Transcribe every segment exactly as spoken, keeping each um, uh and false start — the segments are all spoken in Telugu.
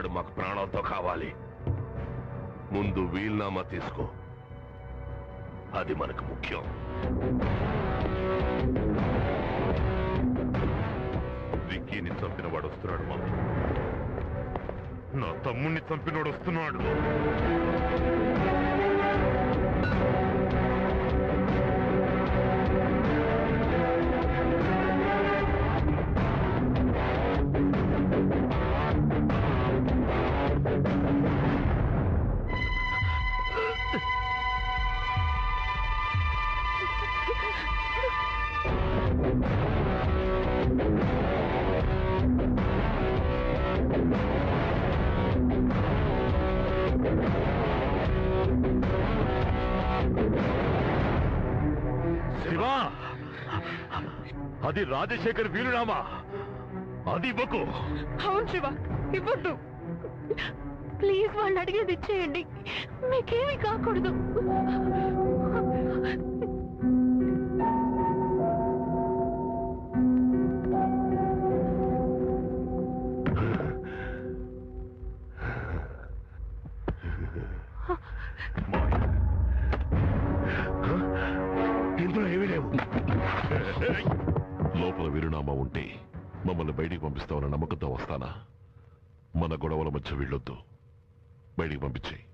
వాడు మాకు ప్రాణంతో కావాలి. ముందు వీల్నామా తీసుకో, అది మనకు ముఖ్యం. విక్కీని చంపిన వాడు వస్తున్నాడు బాబు. నా తమ్ముణ్ణి చంపినోడు వస్తున్నాడు. శివా, అది రాజశేఖర్ వీరునామా, అది ఇవ్వకు. అవును శివా, ఇవ్వద్దు. ప్లీజ్ వాళ్ళు అడిగేది ఇచ్చేయండి, మీకేమీ కాకూడదు. లోపల వీరునామా ఉంటే మమ్మల్ని బయటికి పంపిస్తామన్న నమ్మకంతో వస్తానా? మన గొడవల మధ్య వీళ్ళొద్దు, బయటికి పంపించేయి.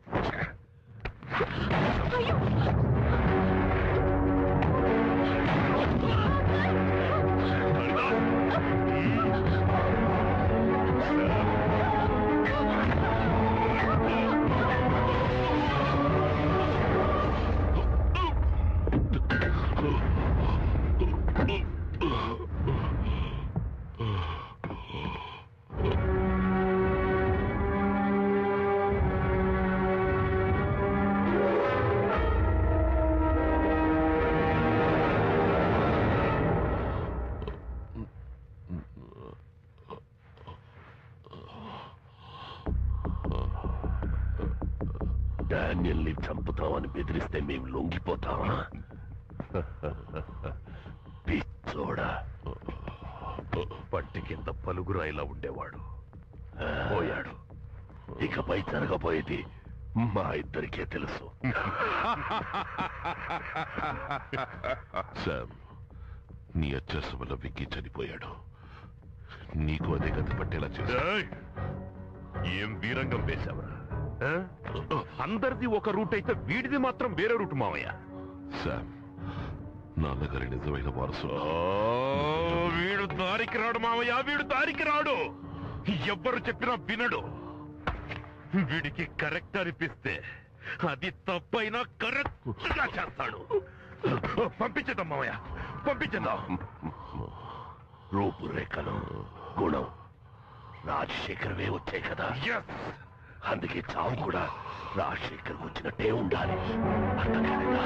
డానియల్ని చంపుతామని బెదిరిస్తే మేము లొంగిపోతామా? పిచ్చోడా, పట్టి కింద పలుగురా ఇలా ఉండేవాడు, పోయాడు. ఇకపై జరగబోయేది మా ఇద్దరికే తెలుసు. సామ్, నీ అత్యాస వల్ల విక్కీ చనిపోయాడు. నీకు అదే గతి పట్టేలా చేశా. ఏం వీరంగం వేశావరా? అందరిది ఒక రూట్ అయితే వీడిది మాత్రం వేరే రూట్ మావయ్య. సామ్, నాన్నగారి నిజమైన వారసు. వీడు దారికి రాడు మావయ్య, వీడు దారికి రాడు. ఎవ్వరు చెప్పినా వినడు. వీడికి కరెక్ట్ అనిపిస్తే అది తప్పైనా కరెక్ట్ గా చేస్తాడు. పంపించేద్దాం మావయ్య, పంపించేద్దాం. రూపురేఖలు, గుణం రాజశేఖర్వే వచ్చాయి కదా, అందుకే చావు కూడా రాజశేఖర్ వచ్చినట్టే ఉండాలి. అర్థం కాలేదా?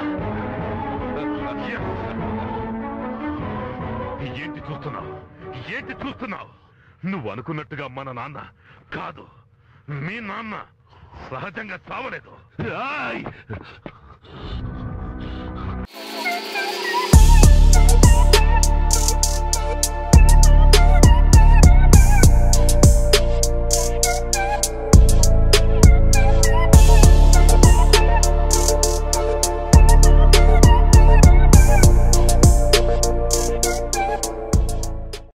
ఏంటి చూస్తున్నావు? ఏంటి చూస్తున్నావు? నువ్వు అనుకున్నట్టుగా మన నాన్న కాదు, మీ నాన్న సహజంగా చావలేదు.